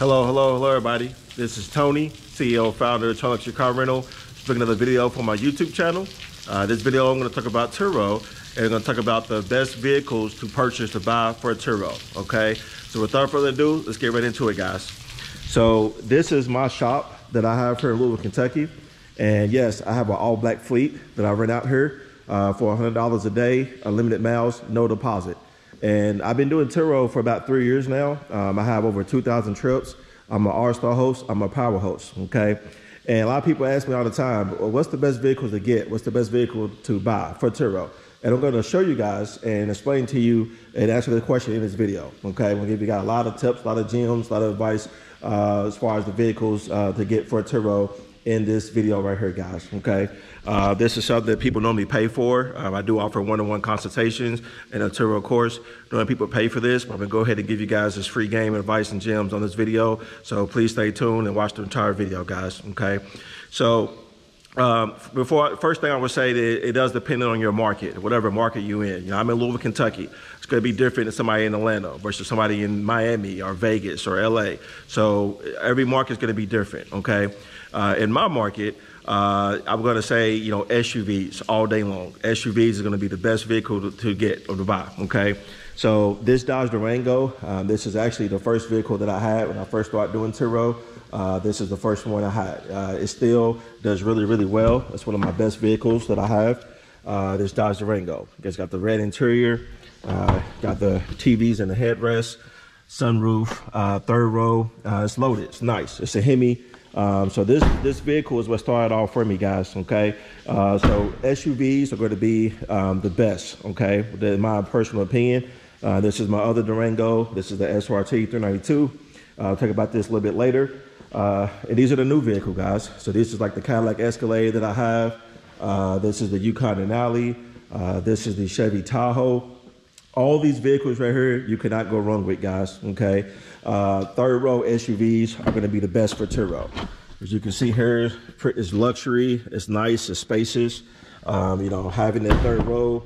Hello everybody. This is Tony, CEO, founder of Tony Luxury Car Rental. Just doing another video for my YouTube channel. This video I'm going to talk about Turo, and I'm going to talk about the best vehicles to purchase to buy for a Turo. Okay, so without further ado, let's get right into it, guys. So this is my shop that I have here in Louisville, Kentucky, and yes, I have an all-black fleet that I rent out here for $100 a day, unlimited miles, no deposit. And I've been doing Turo for about 3 years now. I have over 2,000 trips. I'm an R-Star host, I'm a power host, okay? And a lot of people ask me all the time, well, what's the best vehicle to get? What's the best vehicle to buy for Turo? And I'm gonna show you guys and explain to you and answer the question in this video, okay? I'm gonna give you guys a lot of tips, a lot of gems, a lot of advice as far as the vehicles to get for Turo in this video right here, guys, okay? This is something that people normally pay for. I do offer one-on-one consultations and a Turo course. Normally people pay for this, but I'm gonna go ahead and give you guys this free game advice and gems on this video. So please stay tuned and watch the entire video, guys, okay? So first thing I would say, that it does depend on your market, whatever market you're in. You know, I'm in Louisville, Kentucky. It's going to be different than somebody in Atlanta versus somebody in Miami or Vegas or LA. So every market is going to be different. Okay. In my market, I'm going to say, you know, SUVs all day long. SUVs is going to be the best vehicle to get or to buy. Okay. So this Dodge Durango, this is actually the first vehicle that I had when I first started doing Turo. This is the first one I had. It still does really, really well. It's one of my best vehicles that I have. This Dodge Durango. It's got the red interior, got the TVs and the headrest, sunroof, third row. It's loaded. It's nice. It's a Hemi. So this vehicle is what started off for me, guys, okay? So SUVs are going to be the best, okay? In my personal opinion, this is my other Durango. This is the SRT 392. I'll talk about this a little bit later. And these are the new vehicle, guys. So this is like the Cadillac Escalade that I have. This is the Yukon Denali. This is the Chevy Tahoe. All these vehicles right here, you cannot go wrong with, guys, okay? Third row SUVs are going to be the best for Turo. As you can see here, it's luxury, it's nice, it's spacious. You know, having that third row,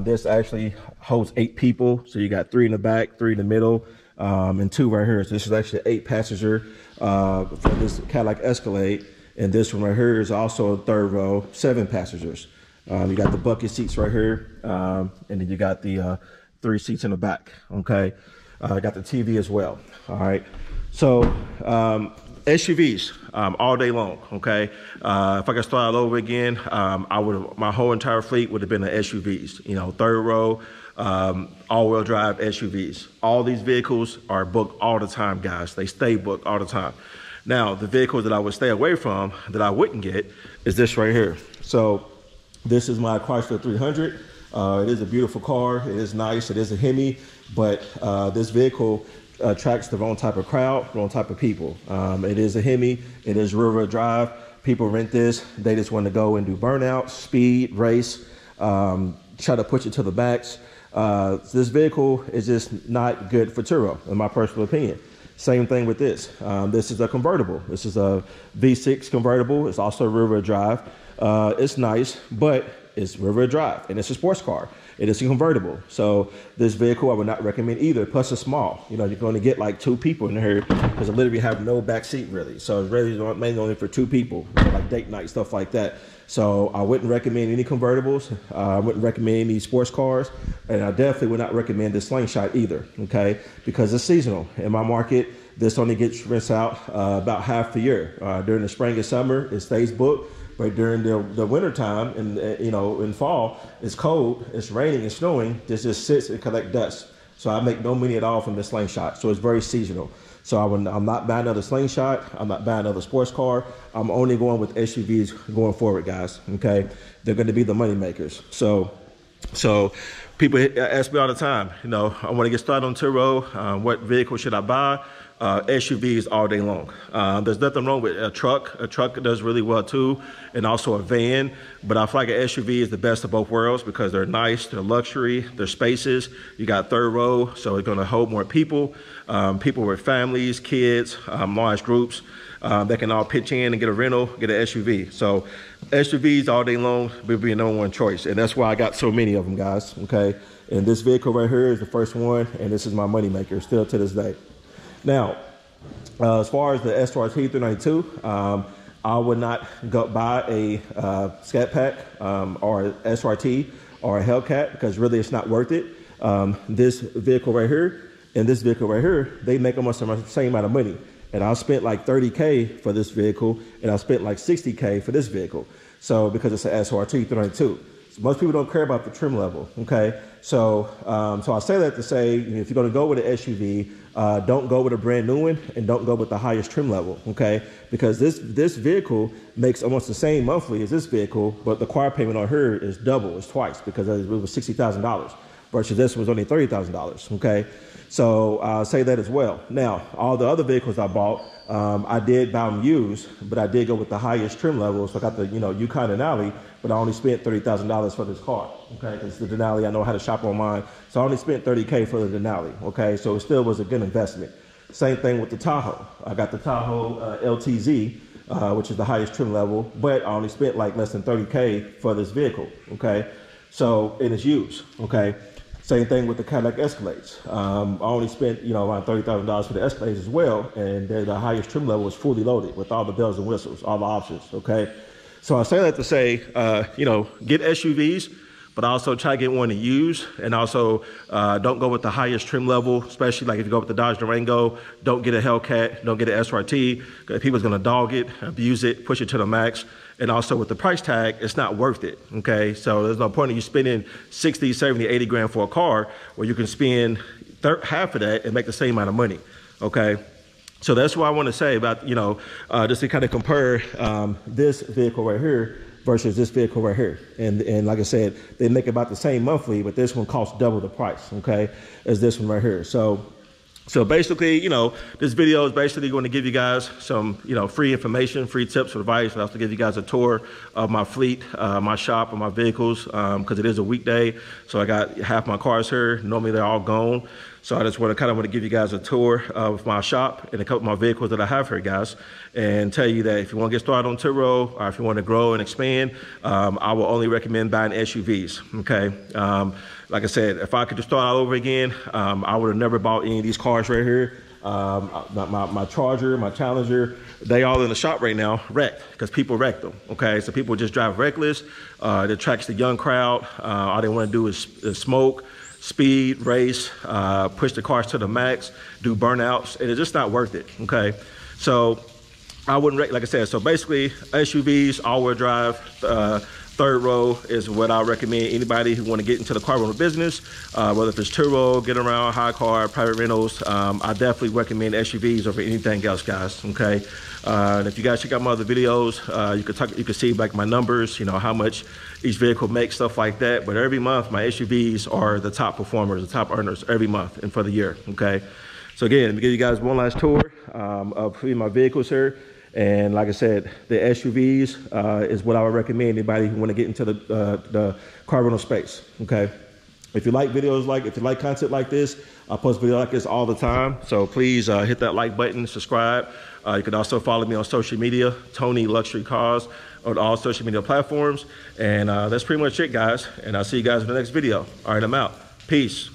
this actually holds 8 people. So you got 3 in the back, 3 in the middle, and 2 right here. So this is actually 8 passenger for this Cadillac Escalade. And this one right here is also a third row, 7 passengers. You got the bucket seats right here, and then you got the 3 seats in the back, okay? I got the TV as well, all right? So SUVs all day long, okay? If I could start all over again, my whole entire fleet would have been the SUVs, you know, third row, all-wheel drive SUVs. All these vehicles are booked all the time, guys. They stay booked all the time. Now, the vehicles that I would stay away from that I wouldn't get is this right here. So this is my Chrysler 300. It is a beautiful car. It is nice. It is a Hemi, but this vehicle attracts the wrong type of crowd, wrong type of people. It is a Hemi. It is rear-wheel drive. People rent this. They just want to go and do burnout, speed, race, try to push it to the backs. This vehicle is just not good for Turo, in my personal opinion. Same thing with this. This is a convertible. This is a V6 convertible. It's also rear-wheel drive. It's nice, but it's rear-wheel drive, and it's a sports car. It is a convertible. So this vehicle I would not recommend either, plus it's small. You know, you're going to get like 2 people in here because I literally have no back seat really. So it's really mainly only for 2 people, so like date night, stuff like that. So I wouldn't recommend any convertibles. I wouldn't recommend any sports cars. And I definitely would not recommend the Slingshot either, okay? Because it's seasonal. In my market, this only gets rinsed out about half the year. During the spring and summer, it stays booked. But during the winter time and, you know, in fall, it's cold, it's raining, it's snowing. This just sits and collects dust. So I make no money at all from the Slingshot. So it's very seasonal. So I'm not buying another Slingshot. I'm not buying another sports car. I'm only going with SUVs going forward, guys. Okay, they're going to be the money makers. So people ask me all the time, you know, I want to get started on Turo. What vehicle should I buy? SUVs all day long. There's nothing wrong with a truck. A truck does really well too, and also a van. But I feel like an SUV is the best of both worlds because they're nice, they're luxury, they're spacious. You got third row, so it's going to hold more people. People with families, kids, large groups, they can all pitch in and get a rental, get an SUV. So SUVs all day long will be a number one choice, and that's why I got so many of them, guys. Okay, and this vehicle right here is the first one, and this is my moneymaker still to this day. Now, As far as the SRT 392, I would not go buy a Scat Pack or SRT or a Hellcat, because really it's not worth it. This vehicle right here and this vehicle right here, they make almost the same amount of money. And I spent like $30K for this vehicle, and I spent like $60K for this vehicle. So because it's an SRT 392. So most people don't care about the trim level, okay? So I say that to say, if you're gonna go with an SUV, don't go with a brand new one, and don't go with the highest trim level, okay? Because this vehicle makes almost the same monthly as this vehicle, but the car payment on her is double, it's twice, because it was $60,000. Versus this was only $30,000, okay? So I'll say that as well. Now, all the other vehicles I bought, I did buy them used, but I did go with the highest trim level. So I got the, Yukon Denali, but I only spent $30,000 for this car, okay? Because the Denali, I know how to shop online. So I only spent $30K for the Denali, okay? So it still was a good investment. Same thing with the Tahoe. I got the Tahoe LTZ, which is the highest trim level, but I only spent like less than $30K for this vehicle, okay? So, and it's used, okay? Same thing with the Cadillac Escalades. I only spent, around $30,000 for the Escalades as well, and the highest trim level is fully loaded with all the bells and whistles, all the options, okay? So I say that to say, get SUVs, but also try to get one to use, and also don't go with the highest trim level, especially like if you go with the Dodge Durango. Don't get a Hellcat, don't get an SRT, because people's gonna dog it, abuse it, push it to the max. And also with the price tag, it's not worth it, okay? So there's no point in you spending 60, 70, 80 grand for a car where you can spend half of that and make the same amount of money, okay? So that's what I want to say about, just to kind of compare this vehicle right here versus this vehicle right here. And like I said, they make about the same monthly, but this one costs double the price, okay, as this one right here. So basically, this video is basically going to give you guys some, free information, free tips, advice. I also give you guys a tour of my fleet, my shop, and my vehicles, because it is a weekday. So I got half my cars here. Normally they're all gone. So I just want to give you guys a tour of my shop and a couple of my vehicles that I have here, guys, and tell you that if you want to get started on Turo, or if you want to grow and expand, I will only recommend buying SUVs, okay? Like I said, if I could just start all over again, I would have never bought any of these cars right here. My Charger, my Challenger, they all in the shop right now wrecked, because people wreck them, okay? So people just drive reckless. It attracts the young crowd. All they want to do is smoke, speed, race, push the cars to the max, do burnouts, and it's just not worth it, okay? So I wouldn't like I said, so basically SUVs, all-wheel drive, third row is what I recommend anybody who want to get into the car rental business, whether if it's Turo, get around, high car, private rentals. I definitely recommend SUVs over anything else, guys, okay? And if you guys check out my other videos, you can see like my numbers, how much each vehicle makes, stuff like that. But every month, my SUVs are the top performers, the top earners every month and for the year, okay? So again, let me give you guys one last tour of my vehicles here. And like I said, the SUVs is what I would recommend anybody who want to get into the car rental space, okay? If you like videos, if you like content like this, I post videos like this all the time. So please hit that like button, subscribe. You can also follow me on social media, Tony Luxury Cars, on all social media platforms. And that's pretty much it, guys. And I'll see you guys in the next video. All right, I'm out. Peace.